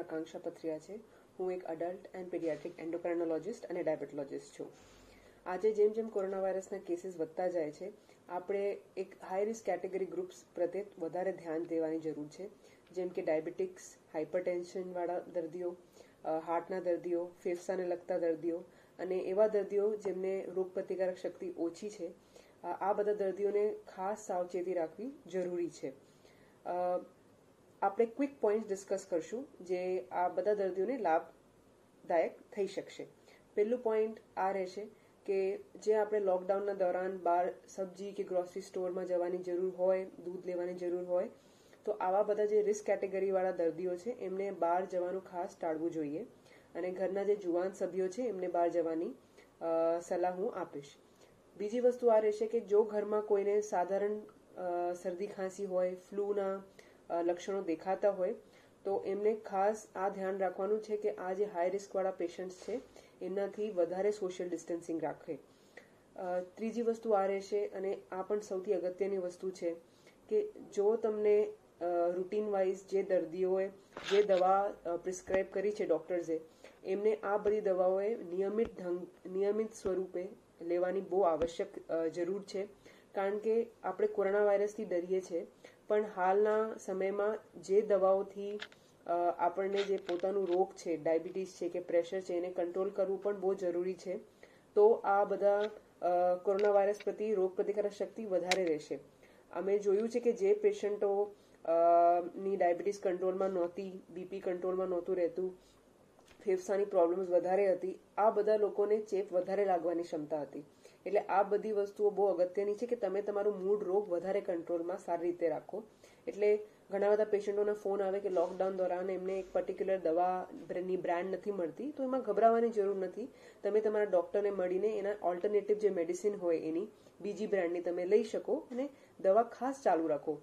आकांक्षा पत्रिया छे, हूँ एक अडल्ट एंड पीडियाट्रिक एंडोक्राइनोलॉजिस्ट अने डायबिटोलॉजिस्ट छू। आजे जेम जेम कोरोना वायरसना केसेस वधता जाय छे, आपणे एक हाई रिस्क कैटेगरी ग्रुप्स प्रत्ये वधारे ध्यान देवानी जरूर छे, जेम के डायबिटिक्स, हाइपरटेंशन वाळा दर्दीओ, हार्टना दर्दीओ, फेफसाने लगता दर्दीओ अने एवा दर्दीओ जेमने रोग प्रतिकारक शक्ति ओछी छे। आ बधा दर्दीओने खास सावचेती राखवी जरूरी छे। આપણે ક્વિક પોઈન્ટ ડિસ્કસ કરશું જે આ બધા દર્દીઓને લાભદાયક થઈ શકશે। પહેલું પોઈન્ટ આ રહેશે કે જે આપણે લોકડાઉનના દોરાન બહાર સબ્જી કે ગ્રોસરી સ્ટોરમાં જવાની જરૂર હોય, દૂધ લેવાની જરૂર હોય, તો આવા બધા જે રિસ્ક કેટેગરીવાળા દર્દીઓ છે એમને બહાર જવાનું ખાસ ટાળવું જોઈએ અને ઘરના જે જુવાન સભ્યો છે એમને બહાર જવાની સલાહ હું આપીશ। બીજી વસ્તુ આ રહેશે કે જો ઘરમાં કોઈને સાધારણ શરદી ખાંસી હોય, ફ્લૂના लक्षणों देखाता होय तो एमने खास आ ध्यान राखवानुं छे के आ जे हाई रिस्क वाला पेशेंट्स छे एमनाथी वधारे सोशल डिस्टन्सिंग राखे। त्रीजी वस्तु आ रहेशे अने आ पण सौथी अगत्यनी वस्तु छे के जो तमने रूटीन वाइज जे दर्दीओए जे दवा प्रिस्क्राइब करी छे डॉक्टर्से एमने आ बधी दवाओए नियमित स्वरूपे लेवानी बहु आवश्यक जरूर छे, कारण के आपणे कोरोना वायरसथी डरीए छे पण हालना समयमां जे दवाओथी आपणे जे पोतानो रोग छे, डायबिटीज छे के प्रेशर छे एने कंट्रोल करवुं पण बहुत जरूरी छे। तो आ बधा कोरोना वायरस प्रति रोग प्रतिकारक शक्ति वधारे रहेशे। अमे जोयुं छे के जे पेशेंटो नी डायबिटीज कंट्रोलमां नहोती, बीपी कंट्रोलमां नहोतुं रहेतुं, फेफसानी प्रोब्लम्स वधारे हती, आ बधा लोकोने चेप वधारे लागवानी क्षमता हती। એટલે આ બધી વસ્તુઓ બહુ અગત્યની છે કે તમે તમારું મૂડ રોગ વધારે કંટ્રોલમાં સારી રીતે રાખો। એટલે ઘણા બધા પેશન્ટોના ફોન આવે કે લોકડાઉન દોરાન એમને એક પર્ટિક્યુલર દવાની બ્રાન્ડ નથી મળતી, તો એમાં ગભરાવાની જરૂર નથી। તમે તમારા ડોક્ટરને મળીને એના ઓલ્ટરનેટિવ જે મેડિસિન હોય એની બીજી બ્રાન્ડની તમે લઈ શકો અને દવા ખાસ ચાલુ રાખો।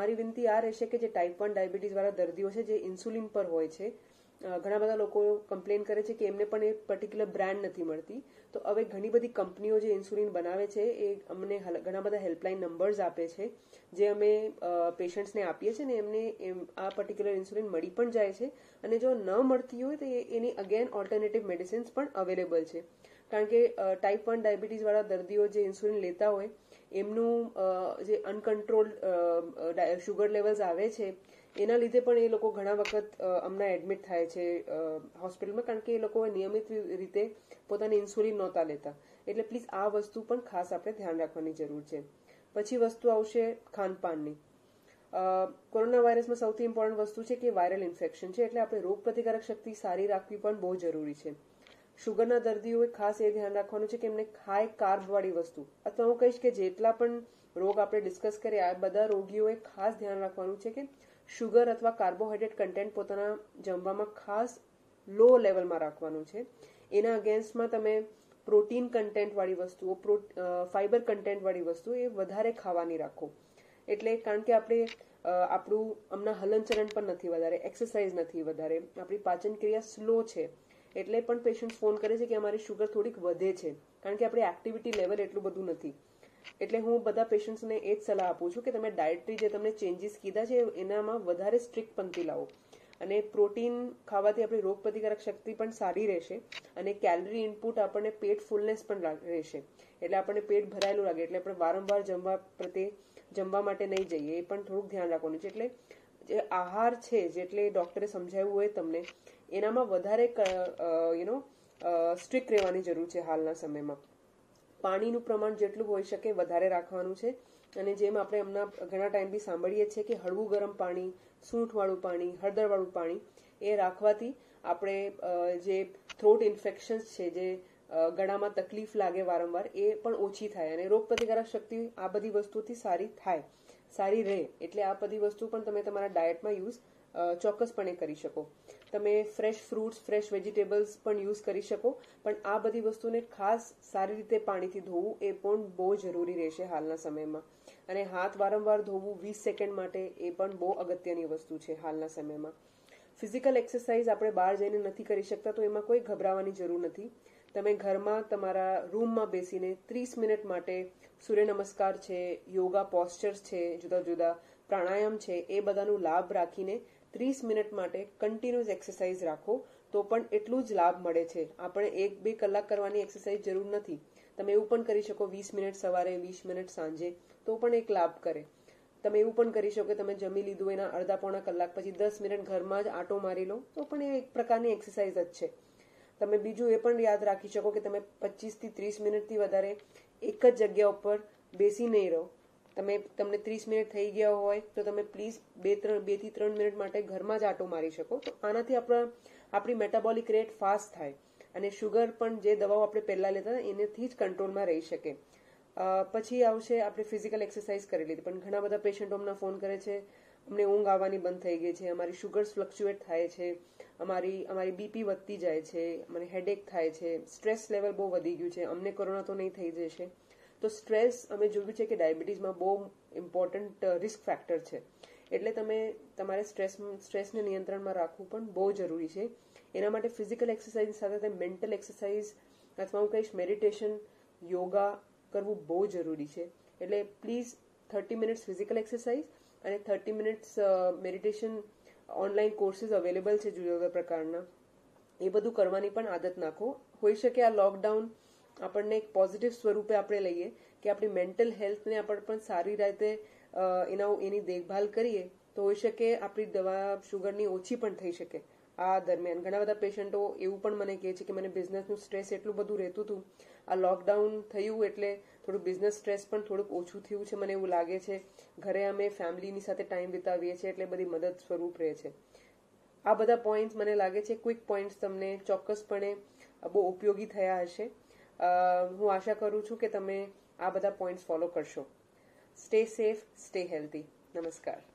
મારી વિનંતી આ રહેશે કે જે ટાઈપ 1 ડાયાબિટીસવાળા દર્દીઓ છે જે ઇન્સ્યુલિન પર હોય છે, ઘણા બધા લોકો કમ્પ્લેન કરે છે કે એમને પણ એ પર્ટિક્યુલર બ્રાન્ડ નથી મળતી, તો હવે ઘણી બધી કંપનીઓ જે ઇન્સ્યુલિન બનાવે છે એ અમને ઘણા બધા હેલ્પલાઇન નંબર્સ આપે છે જે અમે પેશન્ટ્સને આપીએ છીએ ને એમને આ પર્ટિક્યુલર ઇન્સ્યુલિન મળી પણ જાય છે, અને જો ન મળતી હોય તો એની અગેન ઓલ્ટરનેટિવ મેડિસિન્સ પણ અવેલેબલ છે। કારણ કે ટાઈપ 1 ડાયાબિટીસવાળા દર્દીઓ જે ઇન્સ્યુલિન લેતા હોય એમનું જે અનકન્ટ્રોલ્ડ શુગર લેવલ્સ આવે છે એના લીધે પણ એ લોકો ઘણા વખત અમના એડમિટ થાય છે હોસ્પિટલમાં, કારણ કે એ લોકો નિયમિત રીતે પોતાની ઇન્સ્યુલિન નહોતા લેતા। એટલે પ્લીઝ આ વસ્તુ પણ ખાસ આપણે ધ્યાન રાખવાની જરૂર છે। પછી વસ્તુ આવશે ખાનપાનની। કોરોના વાયરસમાં સૌથી ઇમ્પોર્ટન્ટ વસ્તુ છે કે વાયરલ ઇન્ફેક્શન છે, એટલે આપણે રોગ પ્રતિકારક શક્તિ સારી રાખવી પણ બહુ જરૂરી છે। શુગરના દર્દીઓએ ખાસ એ ધ્યાન રાખવાનું છે કે એમને હાઈ કાર્બવાળી વસ્તુ, અથવા હું કહીશ કે જેટલા પણ રોગ આપણે ડિસ્કસ કરીએ આ બધા રોગીઓએ ખાસ ધ્યાન રાખવાનું છે કે शुगर अथवा कार्बोहाइड्रेट कंटेंट पोताना जमवामां खास लो लेवल में राखवानुं छे। एना अगेन्स्ट में तमे प्रोटीन कंटेंट वाली वस्तुओ, फाइबर कंटेंट वाली वस्तुओ ए वधारे खावानी राखो। एटले कारण के आपणे आपणुं हमणा हलनचलन पण नथी वधारे, एक्सरसाइज नथी वधारे, आपणी पाचन क्रिया स्लो छे, एटले पण पेशेंट्स फोन करे छे के अमारी शुगर थोड़ीक वधे छे, कारण के आपणी एक्टिविटी लेवल एटलुं बधुं नथी। એટલે હું બધા પેશન્ટ્સને એ જ સલાહ આપું છું કે તમે ડાયટરી જે તમને ચેન્જીસ કીધા છે એનામાં વધારે સ્ટ્રિક્ટ પંક્તિ લાવો, અને પ્રોટીન ખાવાથી આપણી રોગ પ્રતિકારક શક્તિ પણ સારી રહેશે અને કેલરી ઇનપુટ આપણને પેટ ફૂલનેસ પણ રહેશે, એટલે આપણને પેટ ભરાયેલું લાગે, એટલે આપણે વારંવાર જમવા માટે નહીં જઈએ, એ પણ થોડુંક ધ્યાન રાખવાનું છે। એટલે જે આહાર છે જેટલે ડોક્ટરે સમજાવ્યું હોય તમને એનામાં વધારે સ્ટ્રિક્ટ રહેવાની જરૂર છે હાલના સમયમાં। પાણીનું પ્રમાણ જેટલું હોઈ શકે વધારે રાખવાનું છે, અને જેમ આપણે હમણાં ઘણા ટાઈમથી સાંભળીએ છીએ કે હળવું ગરમ પાણી, સૂંઠવાળું પાણી, હળદરવાળું પાણી એ રાખવાથી આપણે જે થ્રોટ ઇન્ફેક્શન્સ છે, જે ગળામાં તકલીફ લાગે વારંવાર, એ પણ ઓછી થાય અને રોગ પ્રતિકારક શક્તિ આ બધી વસ્તુથી સારી થાય, સારી રહે। એટલે આ બધી વસ્તુ પણ તમે તમારા ડાયટમાં યુઝ ચોક્કસપણે કરી શકો। તમે ફ્રેશ ફ્રૂટ્સ ફ્રેશ વેજીટેબલ્સ પણ યુઝ કરી શકો, પણ આ બધી વસ્તુને ખાસ સારી રીતે પાણીથી ધોવું એ પણ બહુ જરૂરી રહેશે હાલના સમયમાં. અને હાથ વારંવાર ધોવું 20 સેકન્ડ માટે એ પણ બહુ અગત્યની વસ્તુ છે હાલના સમયમાં. ફિઝિકલ એક્સરસાઇઝ આપણે બહાર જઈને નથી કરી શકતા, તો એમાં કોઈ ગભરાવાની જરૂર નથી. તમે ઘરમાં તમારા રૂમમાં બેસીને 30 મિનિટ માટે સૂર્યનમસ્કાર છે, યોગા પોસ્ચર્સ છે, જુદા જુદા પ્રાણાયામ છે, એ બધાનું લાભ રાખીને 30 મિનિટ માટે કન્ટિન્યુઅસ એક્સરસાઇઝ રાખો તો પણ એટલું જ લાભ મળે છે. આપણે 1-2 કલાક કરવાની એક્સરસાઇઝ જરૂર નથી. તમે એવું પણ કરી શકો 20 મિનિટ સવારે, 20 મિનિટ સાંજે, તો પણ એક લાભ કરે. તમે એવું પણ કરી શકો કે તમે જમી લીધું એના અડધા પોણા કલાક પછી 10 મિનિટ ઘરમાં જ આંટો મારી લો, તો પણ એ એક પ્રકારની એક્સરસાઇઝ જ છે. તમે બીજું એ પણ યાદ રાખી શકો કે તમે 25 થી 30 મિનિટથી વધારે એક જ જગ્યા ઉપર બેસી નહીં રહો. તમને 30 મિનિટ થઈ ગયા હોય તો તમે પ્લીઝ 2 થી 3 મિનિટ માટે ઘરમાં જ આંટો મારી શકો. તો આનાથી આપણી મેટાબોલિક રેટ ફાસ્ટ થાય અને શુગર પણ, જે દવાઓ આપણે પહેલા લેતા હતા, એનાથી જ કંટ્રોલમાં રહી શકે. પછી આવશે આપણે ફિઝિકલ એક્સરસાઇઝ કરી લીધી, પણ ઘણા બધા પેશન્ટો અમને ફોન કરે છે, અમને ઊંઘ આવવાની બંધ થઈ ગઈ છે, અમારી શુગર્સ ફ્લક્ચ્યુએટ થાય છે, અમારી બીપી વધતી જાય છે, મને હેડેક થાય છે, સ્ટ્રેસ લેવલ બહુ વધી ગયું છે, અમને કોરોના તો નહીં થઈ જશે. તો સ્ટ્રેસ અમે જોયું છે કે ડાયાબિટીસમાં બહુ ઇમ્પોર્ટન્ટ રિસ્ક ફેક્ટર છે, એટલે તમારે સ્ટ્રેસને નિયંત્રણમાં રાખવું પણ બહુ જરૂરી છે. એના માટે ફિઝિકલ એક્સરસાઇઝ સાથે સાથે મેન્ટલ એક્સરસાઇઝ અથવા હું કહીશ મેડિટેશન, યોગા કરવું બહુ જરૂરી છે. એટલે પ્લીઝ 30 મિનિટ્સ ફિઝિકલ એક્સરસાઇઝ અને 30 minutes meditation. Online courses available છે જુદા જુદા પ્રકારના, એ બધું કરવાની પણ આદત નાખો. હોઈ શકે આ લોકડાઉન આપણને એક પોઝિટિવ સ્વરૂપે આપણે લઈએ કે આપણી મેન્ટલ હેલ્થને આપણે પણ સારી રીતે એની દેખભાલ કરીએ, તો હોઈ શકે આપણી દવા શુગરની ઓછી પણ થઈ શકે. આ દરમિયાન ઘણા બધા પેશન્ટો એવું પણ મને કહે છે કે મને બિઝનેસનું સ્ટ્રેસ એટલું બધું રહેતું હતું, આ લોકડાઉન થયું એટલે થોડું બિઝનેસ સ્ટ્રેસ પણ થોડુંક ઓછું થયું છે મને એવું લાગે છે. ઘરે અમે ફેમિલીની સાથે ટાઈમ વિતાવીએ છીએ એટલે બધી મદદ સ્વરૂપ રહે છે. આ બધા પોઈન્ટ્સ મને લાગે છે ક્વિક પોઈન્ટ્સ તમને ચોક્કસપણે બહુ ઉપયોગી થયા હશે. હું આશા કરું છું કે તમે આ બધા પોઈન્ટ્સ ફોલો કરશો. Stay safe, stay healthy. નમસ્કાર.